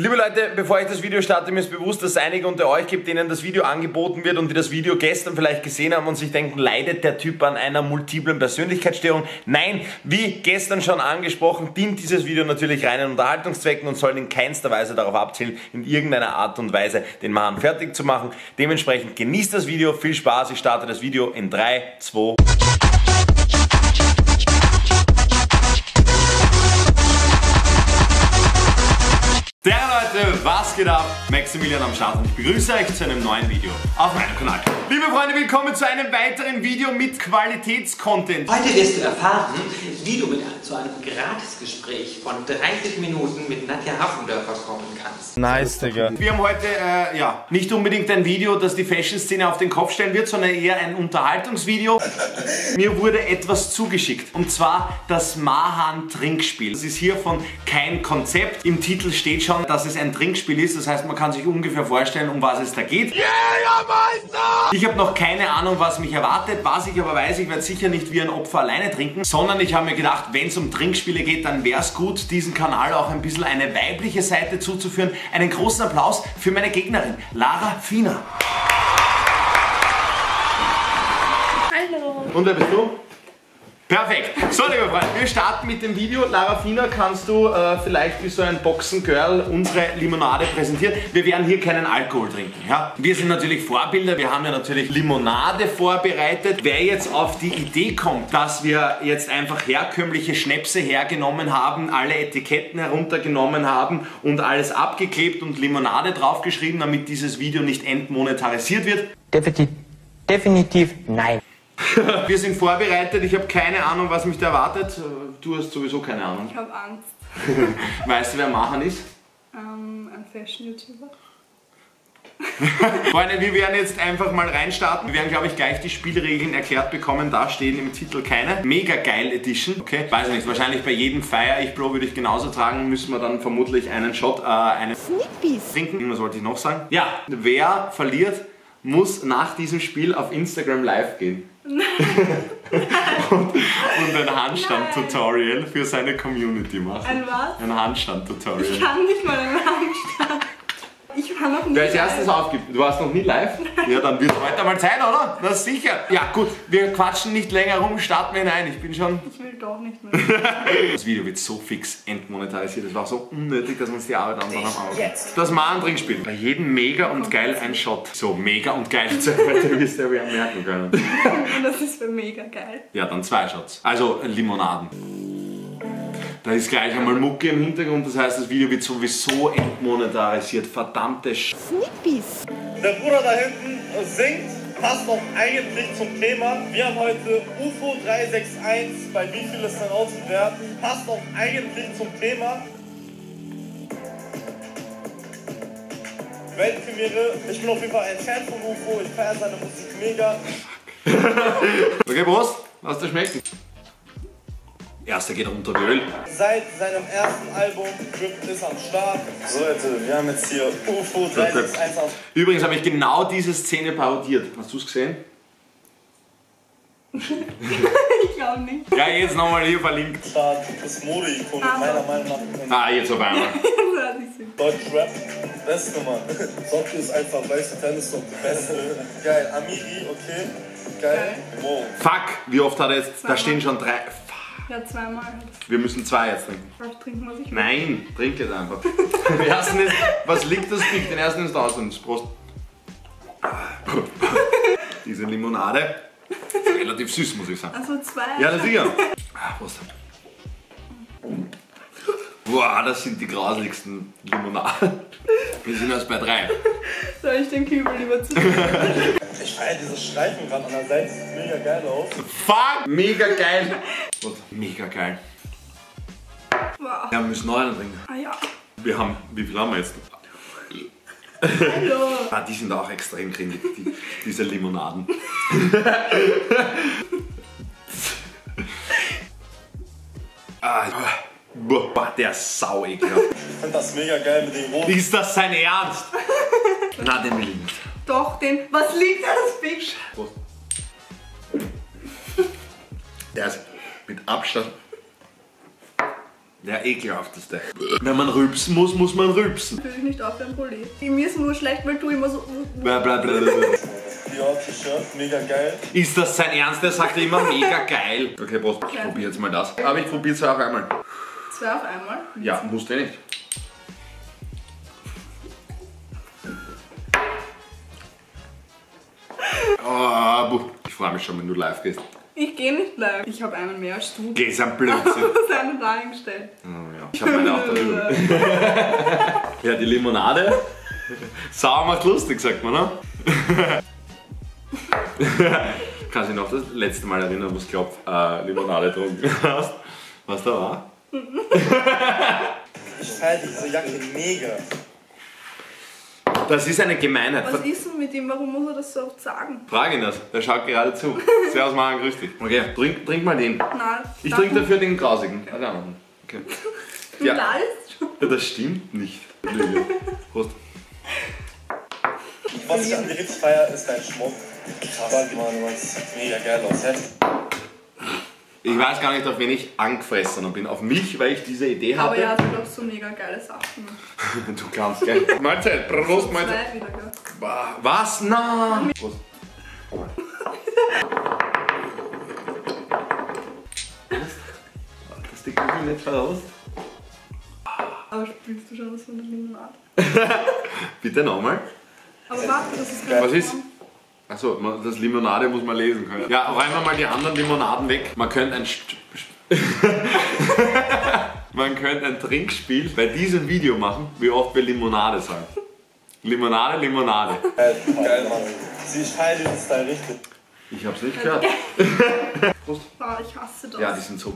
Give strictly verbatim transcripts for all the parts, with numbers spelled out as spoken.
Liebe Leute, bevor ich das Video starte, mir ist bewusst, dass es einige unter euch gibt, denen das Video angeboten wird und die das Video gestern vielleicht gesehen haben und sich denken, leidet der Typ an einer multiplen Persönlichkeitsstörung? Nein, wie gestern schon angesprochen, dient dieses Video natürlich reinen Unterhaltungszwecken und soll in keinster Weise darauf abzielen, in irgendeiner Art und Weise den Mahan fertig zu machen. Dementsprechend genießt das Video, viel Spaß, ich starte das Video in drei, zwei... Der Leute, was geht ab? Maximilian am Start und ich begrüße euch zu einem neuen Video auf meinem Kanal. Liebe Freunde, willkommen zu einem weiteren Video mit Qualitätscontent. Heute wirst du erfahren, wie du mit zu einem Gratisgespräch von dreißig Minuten mit Nadja Hafendörfer kommen kannst. Nice, Digga. Wir haben heute, äh, ja, nicht unbedingt ein Video, das die Fashion-Szene auf den Kopf stellen wird, sondern eher ein Unterhaltungsvideo. Mir wurde etwas zugeschickt und zwar das Mahan-Trinkspiel. Das ist hier von Kein Konzept. Im Titel steht schon, dass es ein Trinkspiel ist, das heißt, man kann sich ungefähr vorstellen, um was es da geht. Yeah, ich habe noch keine Ahnung, was mich erwartet, was ich aber weiß, ich werde sicher nicht wie ein Opfer alleine trinken, sondern ich habe mir gedacht, wenn es um Trinkspiele geht, dann wäre es gut, diesen Kanal auch ein bisschen eine weibliche Seite zuzuführen. Einen großen Applaus für meine Gegnerin, Lara Fiener. Hallo. Und wer bist du? Perfekt. So, liebe Freunde, wir starten mit dem Video. Lara Fiener, kannst du äh, vielleicht wie so ein Boxen-Girl unsere Limonade präsentieren? Wir werden hier keinen Alkohol trinken, ja? Wir sind natürlich Vorbilder, wir haben ja natürlich Limonade vorbereitet. Wer jetzt auf die Idee kommt, dass wir jetzt einfach herkömmliche Schnäpse hergenommen haben, alle Etiketten heruntergenommen haben und alles abgeklebt und Limonade draufgeschrieben, damit dieses Video nicht entmonetarisiert wird? Definitiv, definitiv nein. Wir sind vorbereitet, ich habe keine Ahnung, was mich da erwartet. Du hast sowieso keine Ahnung. Ich habe Angst. Weißt du, wer Mahan ist? Um, ein Fashion-YouTuber. Freunde, wir werden jetzt einfach mal reinstarten. Wir werden, glaube ich, gleich die Spielregeln erklärt bekommen. Da stehen im Titel keine. Mega geil Edition. Okay, weiß nicht, wahrscheinlich bei jedem Fire Ich Blow würde ich genauso tragen. Müssen wir dann vermutlich einen Shot, äh, einen Sneakpiece trinken. Was wollte ich noch sagen? Ja, wer verliert, muss nach diesem Spiel auf Instagram live gehen. Nein. und, und ein Handstand-Tutorial für seine Community machen. Ein was? Ein Handstand-Tutorial. Ich kann nicht mal einen Handstand. Ich war noch nie Wer als live. erstes aufgibt. Du warst noch nie live? Nein. Ja, dann wird es heute mal sein, oder? Na sicher. Ja gut, wir quatschen nicht länger rum, starten wir hinein. Ich bin schon... Ich will doch nicht mehr. Das Video wird so fix entmonetarisiert. Das war so unnötig, dass wir uns die Arbeit anfangen am Auge. Jetzt. Das Mahan-Trinkspiel. Bei jedem mega und geil ein Shot. So, mega und geil. Heute wirst du ja merken können. Das ist für mega geil. Ja, dann zwei Shots. Also Limonaden. Da ist gleich einmal Mucke im Hintergrund, das heißt, das Video wird sowieso entmonetarisiert. Verdammte Sch... Sneakpiece. Der Bruder da hinten singt, passt doch eigentlich zum Thema. Wir haben heute U F O drei sechs eins, bei wie viel ist dann ausgewertet? Passt doch eigentlich zum Thema. Weltpremiere, ich bin auf jeden Fall ein Fan von U F O, ich feiere seine Musik mega. Okay, Prost, lass dir schmecken. Erster geht runter wie Öl. Seit seinem ersten Album, Drip ist am Start. So Leute, wir haben jetzt hier U F O drei sechs eins. Übrigens habe ich genau diese Szene parodiert. Hast du es gesehen? Ich glaube nicht. Ja, jetzt nochmal hier verlinkt. Start, das Mode-Ikone, ah. meiner Meinung nach. Ah, jetzt auf einmal. Deutschrap, beste Mann. Socke ist einfach, weiße Tennis, Socke, beste. Geil, Amiri, okay. Geil. Wow. Fuck, wie oft hat er jetzt, da stehen schon drei... Ja, zweimal. Wir müssen zwei jetzt trinken. Was trinken muss ich? Nein, trink jetzt einfach. Den ersten ist, was liegt das Pick? Den ersten ist aus uns. Prost. Diese Limonade ist relativ süß, muss ich sagen. Also zwei. Ja, das sicher. Prost. Boah, das sind die grauslichsten Limonaden. Wir sind erst bei drei. Soll ich den Kübel lieber zu? Ich feiere dieses Streifenrad an der Seite, sieht mega geil aus. Fuck! Mega geil! Mega geil. Wow. Ja, wir müssen noch einen trinken. Ah ja. Wir haben, wie viel haben wir jetzt? Hallo. Ah, die sind auch extrem grindig, die, diese Limonaden. ah, boah, der ist sau ekelhaft. Ich finde das mega geil mit dem Roten. Ist das sein Ernst? Na, den will ich nicht. Doch, den. Was liegt das Fisch? Prost. Der ist mit Abstand Der ekelhafteste. Wenn man rübsen muss, muss man rübsen. Ich fühle dich nicht auf deinem Pulli. Mir ist nur schlecht, weil du immer so... Blablabla. Shirt, mega geil. Ist das sein Ernst? Der sagt immer mega geil. Okay, Prost. Ich probiere jetzt mal das. Aber ich probiere zwei auf einmal. Zwei auf einmal? Ja, musst du nicht. Oh, ich freue mich schon, wenn du live gehst. Ich gehe nicht live. Ich habe einen mehr als du. Geh's am Blödsinn. Das ist einen da hingestellt. Oh, ja. Ich habe meine auch da drüben. Ja, die Limonade. Sauer macht lustig, sagt man, ne? Kannst du dich noch das letzte Mal erinnern, wo du glaubst, äh, Limonade getrunken hast? Was da war? Ich halte diese Jacke mega. Das ist eine Gemeinheit. Was ist denn mit ihm? Warum muss er das so oft sagen? Frag ihn das. Der schaut gerade zu. Servus Mahan, grüß dich. Okay, trink, trink mal den. Nein. Ich trinke dafür den grausigen. Okay. Okay. Ja. Da ist schon. Ja, das stimmt nicht. Prost. Was ich an der Ritz feier, ist dein Schmuck. Krass, Mann, das sieht mega geil aus, hä? Ich weiß gar nicht, auf wen ich angefressen bin. Auf mich, weil ich diese Idee hatte. Aber ja, du glaubst so mega geile Sachen. Du kannst gell. Mahlzeit, Prost, Mahlzeit. Wieder, gell? Was? Na! Prost. Das Ding kommt nicht raus. Aber spielst du schon was von der Limonade? Bitte nochmal. Aber warte, das ist geil. Was ist? Achso, das Limonade muss man lesen können. Ja, räumen wir mal die anderen Limonaden weg. Man könnte ein... Man könnte ein Trinkspiel bei diesem Video machen, wie oft wir Limonade sagen. Limonade, Limonade. Geil, geil, Mann. Sie schneidet es da richtig. Ich hab's nicht gehört. Prost. Boah, ich hasse das. Ja, die sind so...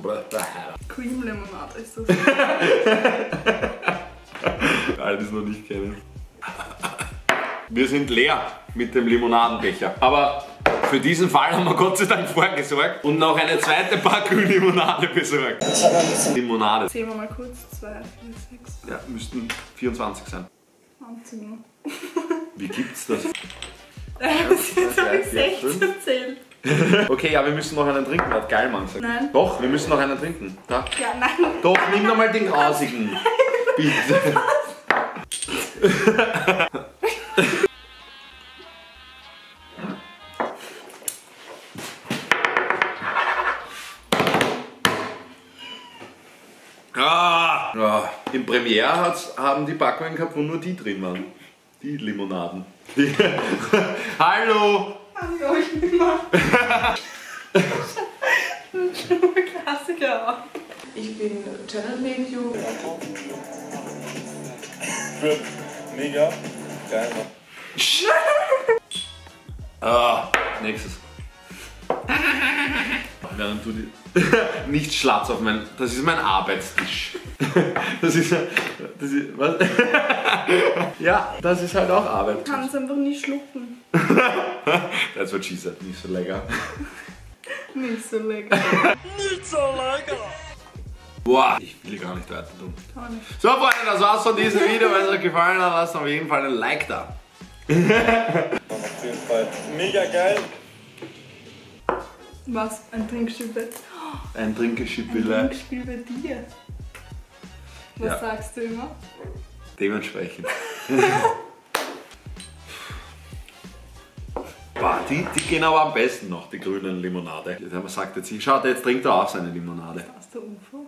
Cream Limonade ist das. Alle, die es noch nicht kennen. Wir sind leer mit dem Limonadenbecher. Aber für diesen Fall haben wir Gott sei Dank vorgesorgt und noch eine zweite Packung Limonade besorgt. Limonade. Zählen wir mal kurz. zwei, vier, sechs. Ja, müssten vierundzwanzig sein. zwanzig. Wie gibt's das? Jetzt habe ich sechzehn zählen. Okay, ja, wir müssen noch einen trinken, hat geil Mann gesagt. Nein. Doch, wir müssen noch einen trinken. Da. Ja, nein. Doch, nimm nochmal den grausigen. Nein. Bitte. Ah. Ja. Im Premiere hat's, haben die Packungen gehabt, wo nur die drin waren. Die Limonaden. Die. Hallo! Hallo, ich bin mal. Klassiker. Ich bin Channel Medium. Mega. Geil. Ah, nächstes. Während du die nicht Schlatz auf mein... Das ist mein Arbeitstisch. Das ist... Das ist was? Ja, das ist halt auch Arbeit. Du kannst einfach nicht schlucken. That's what she said. Nicht so lecker. Nicht so lecker. Nicht so lecker. Boah, ich will gar nicht weiter tun. So Freunde, das war's von diesem Video. Wenn es euch gefallen hat, lasst auf jeden Fall ein Like da. Auf jeden Fall. Mega geil. Was? Ein Trinkspiel bei... Oh, ein Trinkspiel ein Trinkspiel bei dir? Was ja. Sagst du immer? Dementsprechend. Boah, die, die gehen aber am besten noch, die grünen Limonade. Man sagt jetzt, schaut, jetzt trinkt er auch seine Limonade. Ist das der U F O?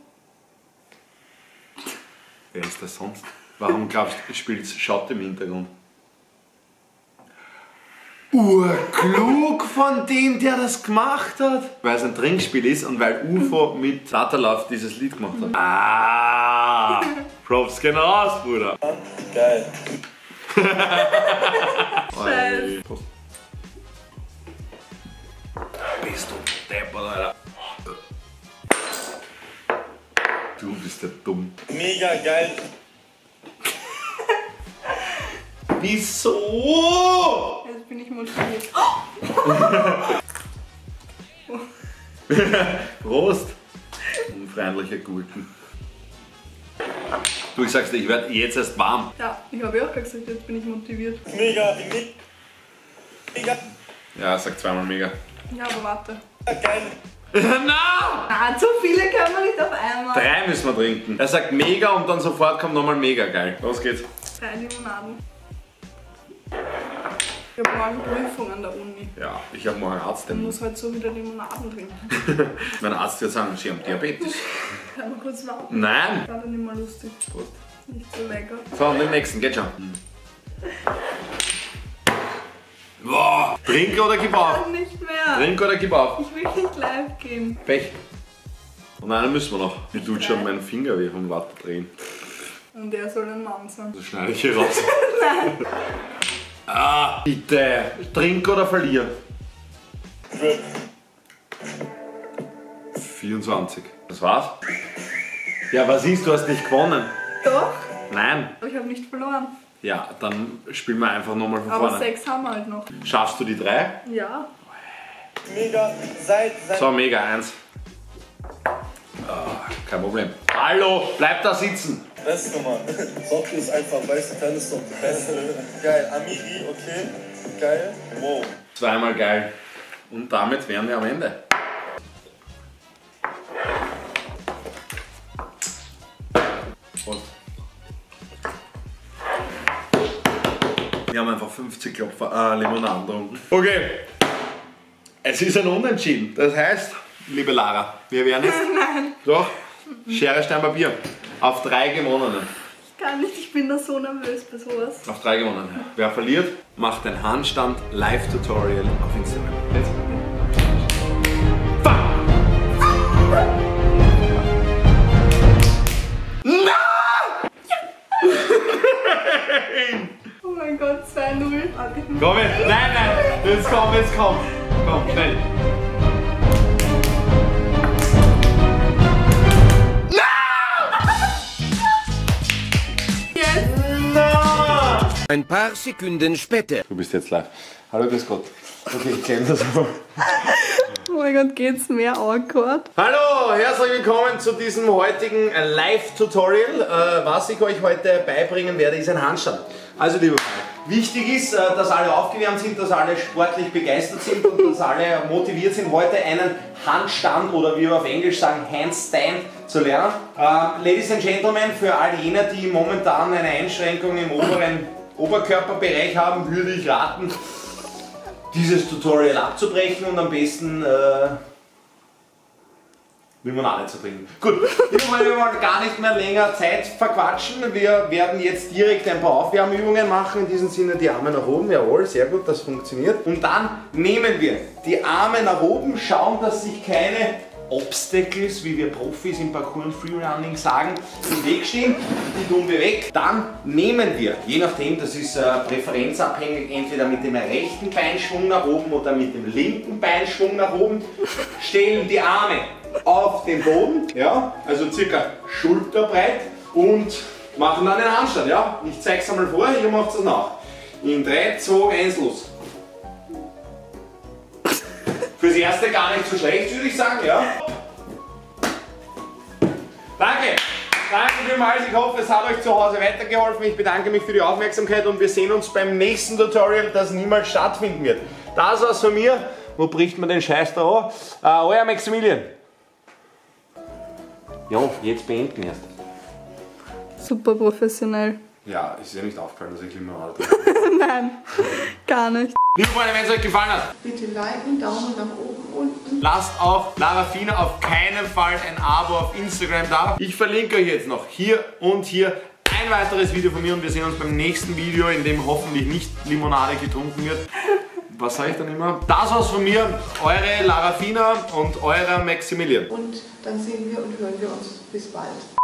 Wer ist das sonst? Warum glaubst du, spielt's Schott im Hintergrund? Urklug von dem, der das gemacht hat. Weil es ein Trinkspiel ist und weil U F O mit Tatalaf dieses Lied gemacht hat. Ah, Props gehen raus, Bruder. Geil. Scheiße. Bist du deppert, Alter. Du bist ja dumm. Mega geil. Wieso? Jetzt bin ich motiviert. Oh! Prost! Unfreundliche Gurken. Du, ich sag's dir, ich werde jetzt erst warm. Ja, ich habe ja auch gesagt, jetzt bin ich motiviert. Mega, mega. Ja, sag zweimal mega. Ja, aber warte. Geil. Na! Ah, zu viele können wir nicht auf einmal. Drei müssen wir trinken. Er sagt mega und dann sofort kommt nochmal mega geil. Los geht's. Drei Limonaden. Ich habe morgen Prüfung an der Uni. Ja, ich habe morgen Arzt. Ich muss halt so wieder Limonaden trinken. Mein Arzt wird sagen, sie haben Diabetes. Kann man kurz warten? Nein! War dann nicht mal lustig. Prost. Nicht so lecker. So, und den nächsten, geht schon. Boah! Trink oder gib auf? Ich kann nicht mehr. Trink oder gib auf? Ich will nicht live gehen. Pech. Und einen müssen wir noch. Ich tut schon meinen Finger weh vom Watterdrehen. Und der soll ein Mann sein. Das schneide ich hier raus. Nein! Ah, bitte! Trink oder verlier? vierundzwanzig. Das war's? Ja, was ist? Du hast nicht gewonnen. Doch. Nein. Aber ich habe nicht verloren. Ja, dann spielen wir einfach nochmal von vorne. Aber sechs haben wir halt noch. Schaffst du die drei? Ja. Mega, seid, seid. So, mega, eins. Ah, kein Problem. Hallo, bleib da sitzen. Beste Nummer. Socken ist einfach weiße Tennissocken. Beste. Geil. Amiri, okay. Geil. Wow. Zweimal geil. Und damit wären wir am Ende. Prost. Wir haben einfach fünfzig Klopfer äh, Limonaden getrunken. Okay. Es ist ein Unentschieden. Das heißt, liebe Lara, wir werden jetzt. Nein. Doch. Schere, Stein, Papier. Auf drei gewonnenen. Ich kann nicht, ich bin da so nervös bei sowas. Auf drei gewonnenen. Wer verliert, macht ein Handstand Live-Tutorial auf Instagram. Jetzt. Nein! Oh mein Gott, zwei null. Komm jetzt, nein, nein, jetzt komm, jetzt komm. Komm, schnell. Ein paar Sekunden später. Du bist jetzt live. Hallo, grüß Gott. Okay, ich klemme das mal. Oh mein Gott, geht's mehr awkward? Hallo, herzlich willkommen zu diesem heutigen Live-Tutorial. Was ich euch heute beibringen werde, ist ein Handstand. Also, liebe Freunde, wichtig ist, dass alle aufgewärmt sind, dass alle sportlich begeistert sind und dass alle motiviert sind, heute einen Handstand oder wie wir auf Englisch sagen, Handstand zu lernen. Ladies and Gentlemen, für all jene, die momentan eine Einschränkung im oberen Oberkörperbereich haben, würde ich raten, dieses Tutorial abzubrechen und am besten äh, Limonade zu trinken. Gut, ich wollte mal gar nicht mehr länger Zeit verquatschen. Wir werden jetzt direkt ein paar Aufwärmübungen machen. In diesem Sinne die Arme nach oben. Jawohl, sehr gut, das funktioniert. Und dann nehmen wir die Arme nach oben, schauen, dass sich keine Obstacles, wie wir Profis im Parkour und Freerunning sagen, im Weg stehen, die tun wir weg. Dann nehmen wir, je nachdem, das ist äh, präferenzabhängig, entweder mit dem rechten Beinschwung nach oben oder mit dem linken Beinschwung nach oben, stellen die Arme auf den Boden, ja, also circa schulterbreit und machen dann einen Handstand, ja. Ich zeige es einmal vor, ihr macht es nach. In drei, zwei, eins, los. Fürs Erste gar nicht so schlecht, würde ich sagen, ja? Danke! Danke vielmals, ich hoffe, es hat euch zu Hause weitergeholfen. Ich bedanke mich für die Aufmerksamkeit und wir sehen uns beim nächsten Tutorial, das niemals stattfinden wird. Das war's von mir. Wo bricht man den Scheiß da an? Uh, euer Maximilian. Jo, jetzt beenden erst. Super professionell. Ja, ist ja nicht aufgefallen, dass ich Limonade trinke. Nein, gar nicht. Liebe Freunde, wenn es euch gefallen hat, bitte liken, Daumen nach oben, unten. Lasst auch Lara Fiener auf keinen Fall ein Abo auf Instagram da. Ich verlinke euch jetzt noch hier und hier ein weiteres Video von mir und wir sehen uns beim nächsten Video, in dem hoffentlich nicht Limonade getrunken wird. Was sage ich dann immer? Das war's von mir, eure Lara Fiener und eurer Maximilian. Und dann sehen wir und hören wir uns. Bis bald.